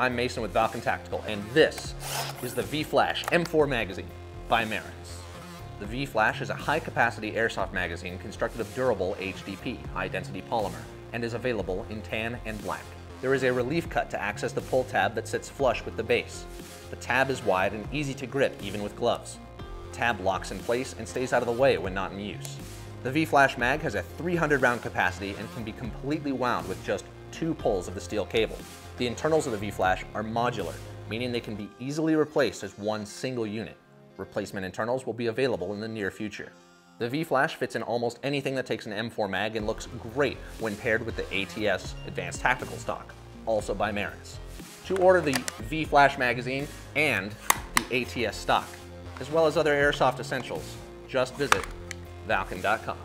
I'm Mason with Valken Tactical, and this is the V-Flash M4 magazine by Merens. The V-Flash is a high-capacity airsoft magazine constructed of durable HDP, high-density polymer, and is available in tan and black. There is a relief cut to access the pull tab that sits flush with the base. The tab is wide and easy to grip even with gloves. The tab locks in place and stays out of the way when not in use. The V-Flash mag has a 300-round capacity and can be completely wound with just two pulls of the steel cable. The internals of the V-Flash are modular, meaning they can be easily replaced as one single unit. Replacement internals will be available in the near future. The V-Flash fits in almost anything that takes an M4 mag and looks great when paired with the ATS Advanced Tactical stock, also by Merens. To order the V-Flash magazine and the ATS stock, as well as other airsoft essentials, just visit valken.com.